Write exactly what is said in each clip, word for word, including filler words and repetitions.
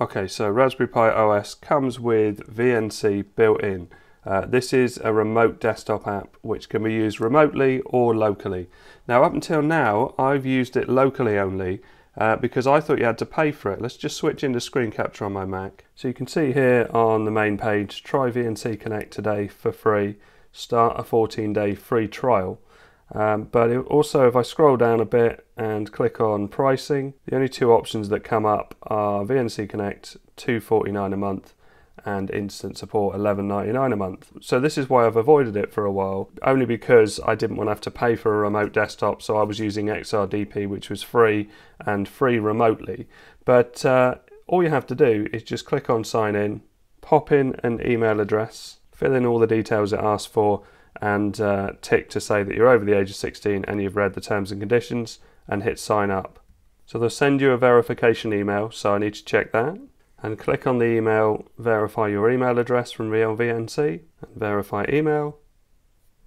Okay, so Raspberry Pi O S comes with V N C built in. Uh, this is a remote desktop app which can be used remotely or locally. Now up until now I've used it locally only uh, because I thought you had to pay for it. Let's just switch into screen capture on my Mac. So you can see here on the main page, try V N C Connect today for free, start a fourteen day free trial. Um, but it also, if I scroll down a bit and click on pricing, the only two options that come up are V N C Connect two forty-nine a month and instant support eleven ninety-nine a month. So this is why I've avoided it for a while, only because I didn't want to have to pay for a remote desktop, so I was using X R D P, which was free and free remotely. But uh, all you have to do is just click on sign in, pop in an email address, fill in all the details it asks for, and uh, tick to say that you're over the age of sixteen and you've read the terms and conditions, and hit sign up. So they'll send you a verification email, so I need to check that. And click on the email, verify your email address from RealVNC, and verify email.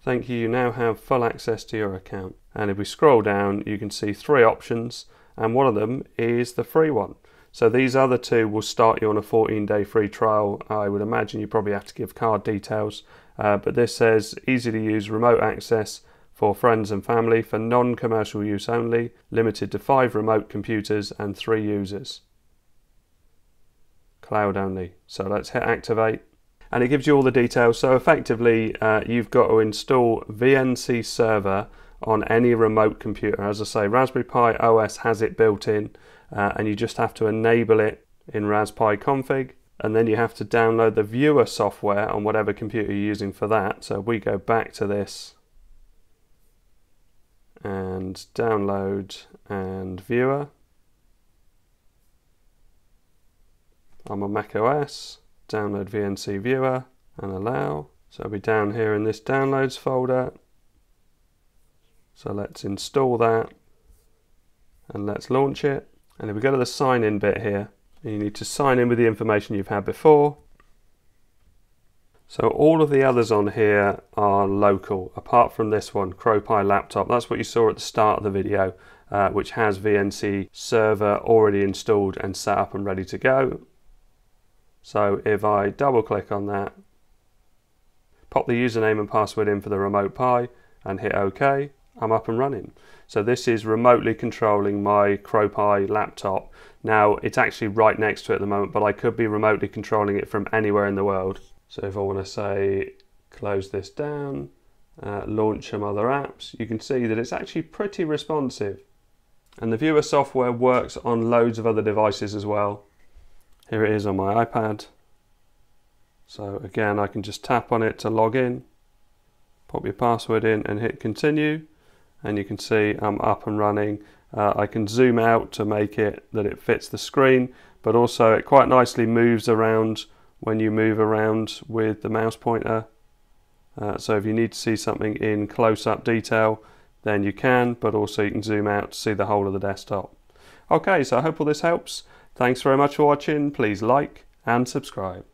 Thank you, you now have full access to your account. And if we scroll down, you can see three options, and one of them is the free one. So these other two will start you on a fourteen day free trial. I would imagine you probably have to give card details, uh, but this says easy to use remote access for friends and family for non-commercial use only, limited to five remote computers and three users. Cloud only. So let's hit activate, and it gives you all the details. So effectively uh, you've got to install V N C server on any remote computer. As I say, Raspberry Pi O S has it built in, uh, and you just have to enable it in Raspberry Pi config, and then you have to download the viewer software on whatever computer you're using for that. So we go back to this and download and viewer. I'm on Mac O S, download V N C viewer and allow. So I'll be down here in this downloads folder. So let's install that and let's launch it. And if we go to the sign in bit here, you need to sign in with the information you've had before. So all of the others on here are local, apart from this one, CrowPi Laptop. That's what you saw at the start of the video, uh, which has V N C server already installed and set up and ready to go. So if I double click on that, pop the username and password in for the remote Pi and hit OK, I'm up and running. So this is remotely controlling my CrowPi laptop. Now it's actually right next to it at the moment, but I could be remotely controlling it from anywhere in the world. So if I want to say close this down, uh, launch some other apps, you can see that it's actually pretty responsive. And the viewer software works on loads of other devices as well. Here it is on my iPad. So again, I can just tap on it to log in, pop your password in and hit continue. And you can see I'm up and running. Uh, I can zoom out to make it that it fits the screen, but also it quite nicely moves around when you move around with the mouse pointer. Uh, so if you need to see something in close-up detail, then you can, but also you can zoom out to see the whole of the desktop. Okay, so I hope all this helps. Thanks very much for watching. Please like and subscribe.